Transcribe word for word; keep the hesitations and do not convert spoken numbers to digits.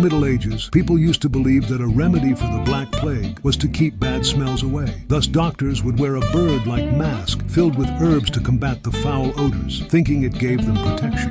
Middle Ages, people used to believe that a remedy for the Black Plague was to keep bad smells away. Thus, doctors would wear a bird-like mask filled with herbs to combat the foul odors, thinking it gave them protection.